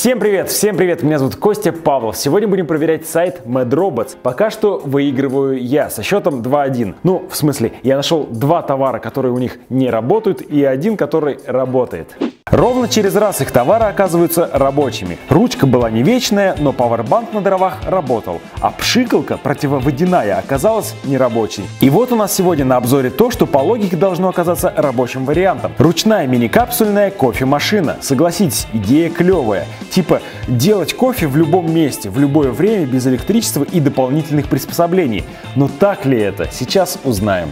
Всем привет! Меня зовут Костя Павлов. Сегодня будем проверять сайт MadRobots. Пока что выигрываю я со счетом 2-1. Ну, в смысле, я нашел два товара, которые у них не работают, и один, который работает. Ровно через раз их товары оказываются рабочими. Ручка была не вечная, но пауэрбанк на дровах работал, а пшикалка противоводяная оказалась нерабочей. И вот у нас сегодня на обзоре то, что по логике должно оказаться рабочим вариантом. Ручная мини-капсульная кофемашина. Согласитесь, идея клевая. Типа делать кофе в любом месте, в любое время, без электричества и дополнительных приспособлений. Но так ли это? Сейчас узнаем.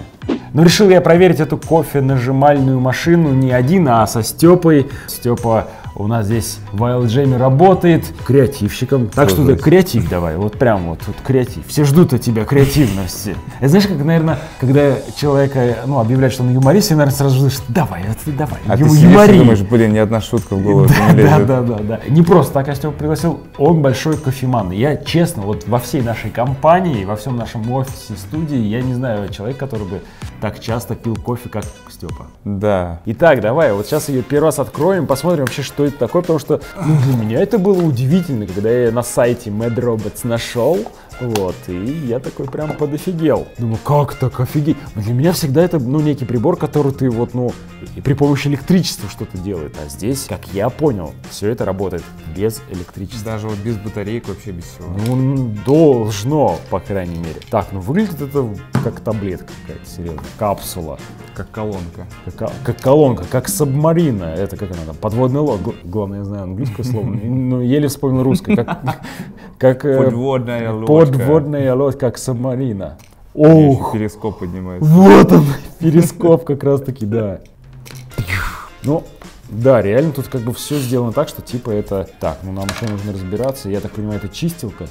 Но решил я проверить эту кофе-нажимальную машину не один, а со Степой. Степа у нас здесь в Wild Jamie работает креативщиком. Так что ты креатив давай, вот прям вот креатив. Все ждут от тебя креативности. Это знаешь, как, наверное, когда человека объявляют, что он юморист, и, наверное, сразу слышит: давай, а ты сидишь и думаешь, блин, ни одна шутка в голову не лезет. Да. Не просто так я Степу пригласил, он большой кофеман. Я, честно, вот во всей нашей компании, во всем нашем офисе, студии, я не знаю человека, который бы так часто пил кофе, как Степа. Да. Итак, давай, вот сейчас ее первый раз откроем, посмотрим вообще, что это такое, потому что для меня это было удивительно, когда я на сайте MadRobots нашел, вот, и я такой прям подофигел. Думаю, как так офигеть? Для меня всегда это, некий прибор, который ты вот, при помощи электричества что-то делает, а здесь, как я понял, все это работает без электричества. Даже вот без батареек, вообще без всего. Ну, должно, по крайней мере. Так, выглядит это как таблетка какая-то, серьезно. Капсула. Как колонка. Как колонка, как субмарина. Это как она там, подводный лодка. Главное, я знаю английское слово, но еле вспомнил русское. Как подводная лодка. Подводная лодка, как субмарина. Ох! Перископ поднимается. Вот он, перископ как раз таки, да. Ну, да, реально тут как бы все сделано так, что типа это... Так, нам еще нужно разбираться. Я так понимаю, это чистилка.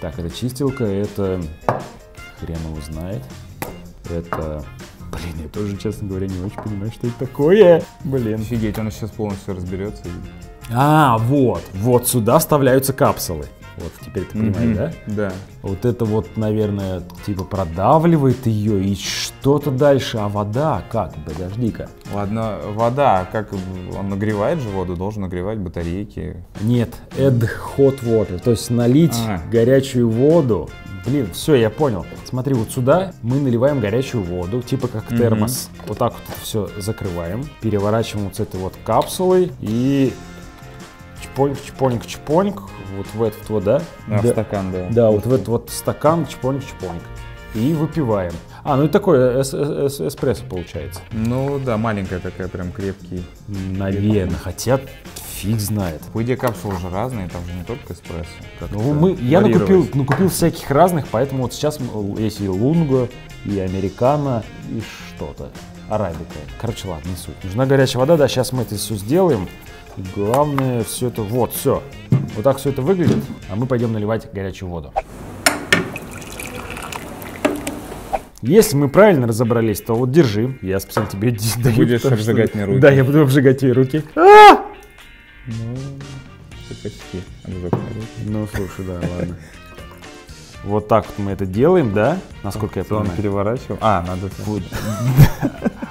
Так, это чистилка, это... Хрен его знает. Это... Блин, я тоже, честно говоря, не очень понимаю, что это такое. Блин. Офигеть, он сейчас полностью разберется. А, вот сюда вставляются капсулы. Вот, теперь ты понимаешь, да? Да. Вот это вот, наверное, типа продавливает ее и что-то дальше. А вода как? Подожди-ка. Ладно, вода, как он нагревает же воду, должен нагревать батарейки. Нет, add hot water, то есть налить горячую воду. Блин, все, я понял. Смотри, вот сюда мы наливаем горячую воду, типа как термос. Вот так вот все закрываем, переворачиваем вот с этой вот капсулой и... Чпоньк-чпоньк-чпоньк, вот в этот вот, да? Да, в стакан, да. Да, вот в этот вот стакан, чпоньк-чпоньк. И выпиваем. А, ну и такой эспрессо получается. Ну да, маленькая такая, прям крепкий. Наверное, хотя фиг знает. По идее, капсулы же разные, там же не только эспрессо. Я накупил всяких разных, поэтому вот сейчас есть и лунго, и американо, и что-то. Арабика. Короче, ладно, не суть. Нужна горячая вода, да, сейчас мы это все сделаем. Главное все это, вот так все это выглядит, а мы пойдем наливать горячую воду. Если мы правильно разобрались, то вот держи, я специально тебе даю. Будешь обжигать мне руки. Да, я буду обжигать тебе руки. Ну, почти обжег руки. Ну, слушай, да, ладно. Вот так вот мы это делаем, да? Насколько я понимаю. Переворачиваем. А, надо...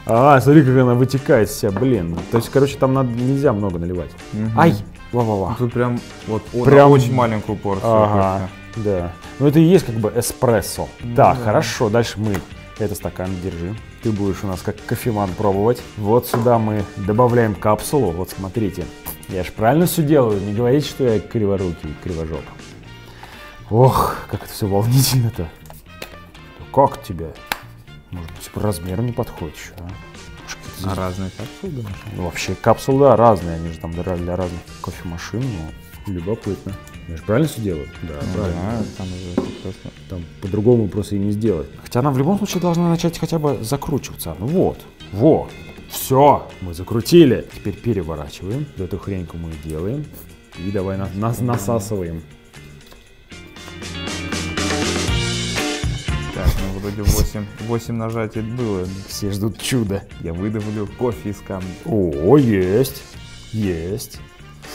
А, смотри, как она вытекает вся, блин. То есть, короче, там нельзя много наливать. Ай! Ва-ва-ва. Тут прям очень маленькую порцию. Ага, да. Ну, это и есть как бы эспрессо. Да, хорошо, дальше мы этот стакан держим. Ты будешь у нас как кофеман пробовать. Вот сюда мы добавляем капсулу. Вот смотрите, я же правильно все делаю. Не говорите, что я криворукий, кривожоп. Ох, как это все волнительно-то. Как тебе? Может быть, по размеру не подходит еще, а? А разные капсулы, да? Ну, вообще капсулы, да, разные, они же там для разных кофемашин, но любопытно. Я же правильно все делаю? Да, правильно. Да, там по-другому просто и не сделать. Хотя она в любом случае должна начать хотя бы закручиваться. Ну вот, все, мы закрутили. Теперь переворачиваем, эту хреньку мы делаем и давай насасываем. Так, ну вроде 8 нажатий было. Все ждут чуда. Я выдавлю кофе из камня. О, есть.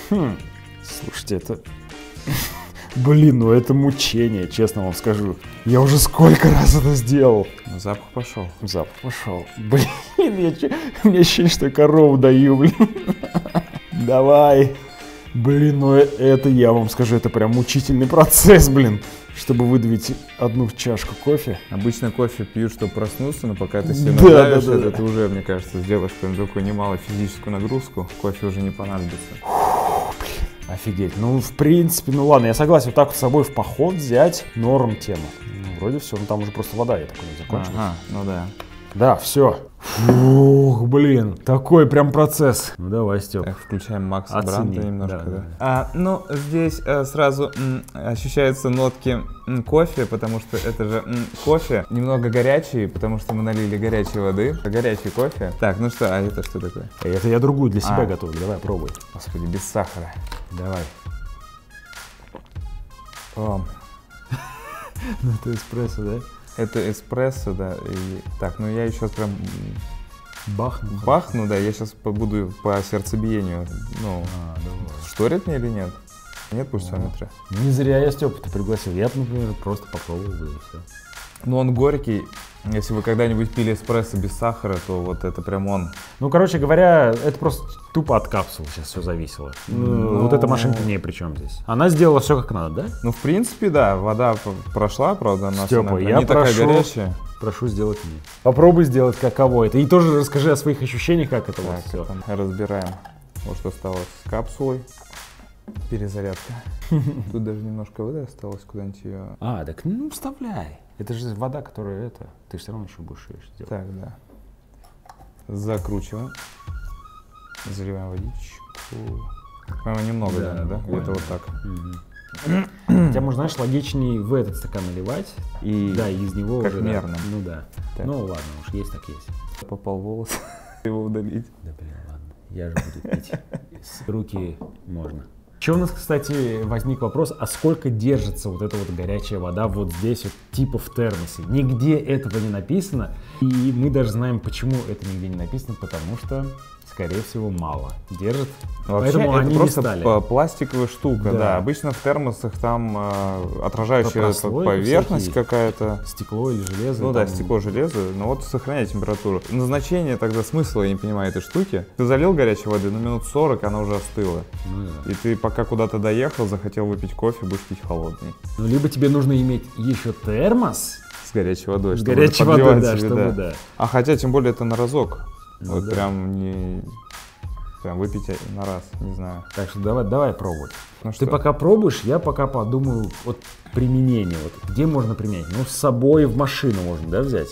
Слушайте, это... Блин, ну это мучение, честно вам скажу. Я уже сколько раз это сделал. Запах пошел. Блин, у меня ощущение, что я корову даю, блин. Давай. Блин, ну это, я вам скажу, это прям мучительный процесс, блин, чтобы выдавить одну чашку кофе. Обычно кофе пьют, чтобы проснуться, но пока ты сильно давишь, это ты уже, мне кажется, сделаешь такую немалую физическую нагрузку, кофе уже не понадобится. Офигеть, ну в принципе, ну ладно, я согласен, вот так вот с собой в поход взять норм тема. Ну, вроде все, ну там уже просто вода, я так понимаю, закончилась. Ага, ну да. Да, все. Фух, блин, такой прям процесс. Ну давай, Степ. Так, включаем Макса Бранда немножко. Да, да. Ну, здесь сразу ощущаются нотки кофе, потому что это же кофе. Немного горячий, потому что мы налили горячей воды. Горячий кофе. Так, ну что, а это что такое? Это я другую для себя готовлю, давай, пробуй. Господи, без сахара. Давай. О. Ну это эспрессо, да? Это эспрессо, да, и... Так, ну я сейчас прям бахну, да, я сейчас буду по сердцебиению, ну, шторит мне или нет? Нет пульсометра? Не зря я Степу-то пригласил, я, например, просто попробовал, да, и все. Ну он горький, если вы когда-нибудь пили эспрессо без сахара, то вот это прям он. Ну, короче говоря, это просто тупо от капсул сейчас все зависело. Но... Вот эта машинка не при чем здесь. Она сделала все как надо, да? Ну, в принципе, да, вода прошла, правда, она Степа, я не такая горячая. Прошу сделать мне. Попробуй сделать, каково это. И тоже расскажи о своих ощущениях, как это вот все. Разбираем. Вот что осталось с капсулой. Перезарядка. Тут даже немножко воды осталось, куда-нибудь ее... А, так ну вставляй. Это же вода, которая это... Ты все равно еще будешь ее делать. Так, да. Закручиваем. Заливаем водичку. Прямо немного, да? Да? Где-то вот так. Угу. Хотя можно, знаешь, логичнее в этот стакан наливать. И да, из него как уже... мерно. Да, ну да. Так. Ну ладно, уж есть так есть. Попал волос. Его удалить. Да блин, ладно. Я же буду пить. С руки можно. Еще у нас, кстати, возник вопрос, а сколько держится вот эта вот горячая вода вот здесь вот, типа в термосе? Нигде этого не написано, и мы даже знаем, почему это нигде не написано, потому что, скорее всего, мало держит. Вообще, поэтому это они просто пластиковая штука, да. Обычно в термосах там отражающая поверхность какая-то. Стекло или железо. Ну там... да, стекло, железо, но вот сохраняй температуру. Назначение тогда, смысла я не понимаю этой штуки. Ты залил горячей воды, ну минут 40 она уже остыла. Ну, да. И ты пока куда-то доехал, захотел выпить кофе, будешь пить холодный. Ну либо тебе нужно иметь еще термос. С горячей водой. С горячей водой, да, себе, чтобы, да. А хотя, тем более, это на разок. Ну, вот да. Прям выпить на раз, не знаю. Так что давай пробовать. Ну, ты пока пробуешь, я пока подумаю от применения. Вот, где можно применять? Ну, с собой в машину можно, да, взять?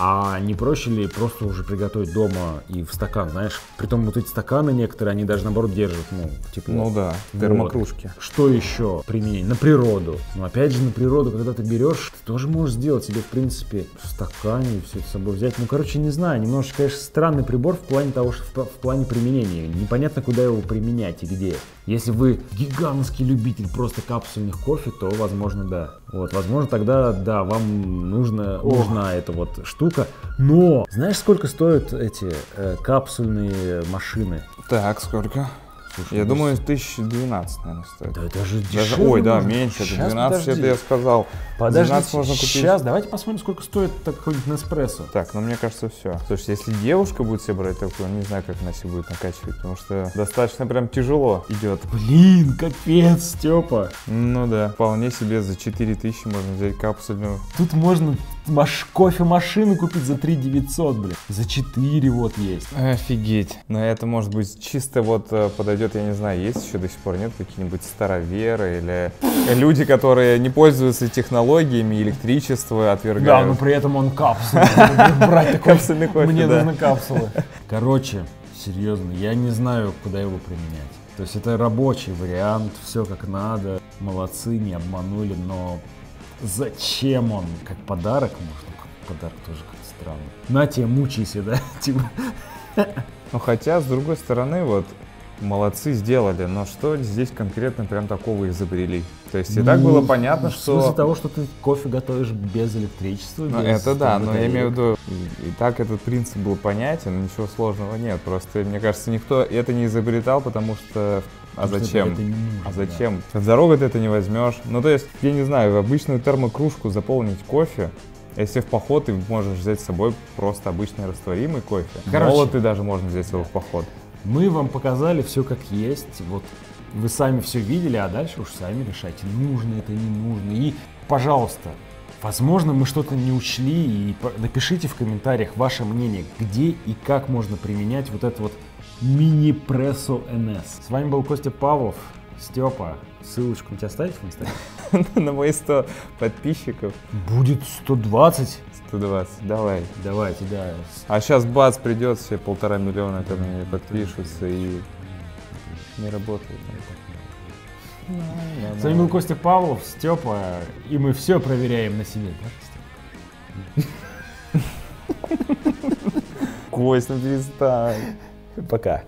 А не проще ли просто уже приготовить дома и в стакан, знаешь? Притом вот эти стаканы некоторые, они даже наоборот держат, ну, тепло. Ну да, термокружки. Вот. Что еще применение? На природу. Ну опять же на природу, когда ты берешь, ты тоже можешь сделать себе, в принципе, в стакане все это с собой взять. Ну, короче, не знаю, немножко, конечно, странный прибор в плане того, что в плане применения. Непонятно, куда его применять и где. Если вы гигантский любитель просто капсульных кофе, то, возможно, да. Вот, возможно, тогда, да, вам нужна эта вот штука. Но знаешь, сколько стоят эти капсульные машины? Так, сколько? Слушай, я думаю, 1012, наверное, стоит. Да это же дешево. Даже, ой, да, меньше. Это 12, подожди. Это я сказал. Подожди, 12 можно купить. Сейчас, давайте посмотрим, сколько стоит какой-нибудь Неспрессо. Так, ну мне кажется, все. Слушай, если девушка будет себе брать такую, не знаю, как она себе будет накачивать, потому что достаточно прям тяжело идет. Блин, капец, Степа. Ну да, вполне себе за 4000 можно взять капсульную. Тут можно кофемашину купить за 3900, блин. За 4 вот есть. Офигеть. Но это может быть чисто вот подойдет. Я не знаю, есть еще до сих пор, нет, какие-нибудь староверы или люди, которые не пользуются технологиями, электричество отвергают. Да, но при этом он капсулы. Брать такой капсульный кофе, мне нужны капсулы. Короче, серьезно, я не знаю, куда его применять. То есть это рабочий вариант, все как надо. Молодцы, не обманули, но зачем он? Как подарок, может, как подарок тоже как-то странно. На тебе, мучайся, да? Ну хотя, с другой стороны, вот молодцы сделали, но что здесь конкретно прям такого изобрели? То есть и так было понятно, что... Из-за того, что ты кофе готовишь без электричества, ну, без... Это да, но я имею в виду, и так этот принцип был понятен, ничего сложного нет. Просто, мне кажется, никто это не изобретал, потому что... А зачем? Нужно, а зачем? Да. С дорогой ты это не возьмешь. Ну, то есть, я не знаю, обычную термокружку заполнить кофе, если в поход, ты можешь взять с собой просто обычный растворимый кофе. Короче, молоты даже можно взять с собой в поход. Мы вам показали все как есть, вот Вы сами все видели, а дальше уж сами решайте, нужно это, не нужно. И, пожалуйста, возможно, мы что-то не учли, и напишите в комментариях ваше мнение, где и как можно применять вот это вот мини-прессо НС. С вами был Костя Павлов. Степа, ссылочку тебе оставить в Инстаграме? На мои 100 подписчиков. Будет 120? 120, давай. Давайте, да. А сейчас бац, придет все 1,5 миллиона, когда мне подпишутся, и не работает. С вами был Костя Павлов, Степа, и мы все проверяем на себе. Кость, ну перестань. Пока.